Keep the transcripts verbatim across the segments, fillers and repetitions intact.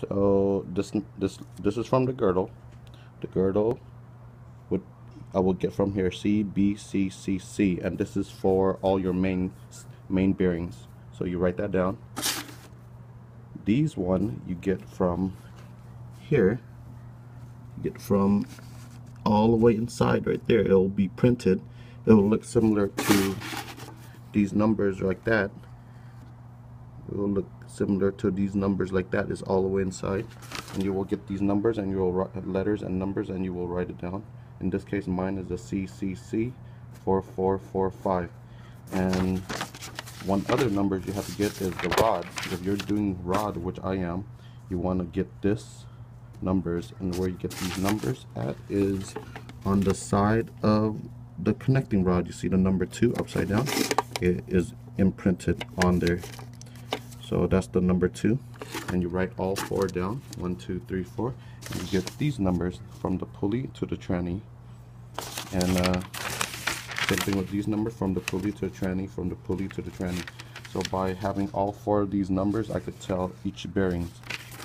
So this this this is from the girdle. The girdle would I will get from here C, B, C, C, C, and this is for all your main main bearings. So you write that down. These one you get from here. You get from all the way inside right there. It will be printed. It will look similar to these numbers like that. It will look similar to these numbers like that. Is all the way inside, and you will get these numbers and you will write letters and numbers and you will write it down. In this case, mine is a C C C four four four five. And one other number you have to get is the rod. If you're doing rod, which I am, you want to get this numbers, and where you get these numbers at is on the side of the connecting rod. You see the number two upside down, it is imprinted on there. So that's the number two, and you write all four down, one, two, three, four, and you get these numbers from the pulley to the tranny. And uh, same thing with these numbers, from the pulley to the tranny, from the pulley to the tranny. So by having all four of these numbers, I could tell each bearings.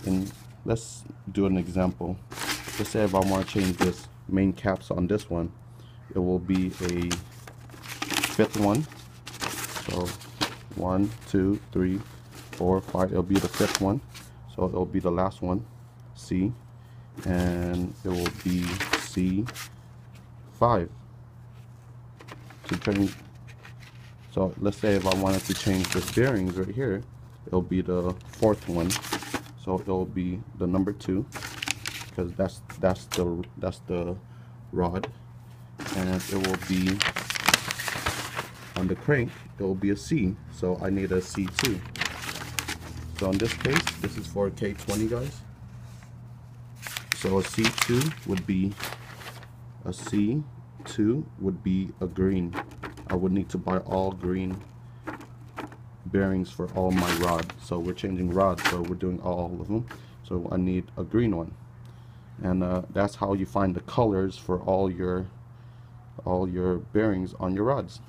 And let's do an example. Let's say if I want to change this main caps on this one, it will be a fifth one. So one, two, three, four, five. It'll be the fifth one. So it'll be the last one, C, and it will be C five. To change, so let's say if I wanted to change the bearings right here, it'll be the fourth one, so it'll be the number two, because that's that's the that's the rod, and it will be on the crank. It will be a C, so I need a C two. So in this case, this is for K twenty, guys. So a C two would be a C. Two would be a green. I would need to buy all green bearings for all my rods. So we're changing rods, so we're doing all of them. So I need a green one, and uh, that's how you find the colors for all your all your bearings on your rods.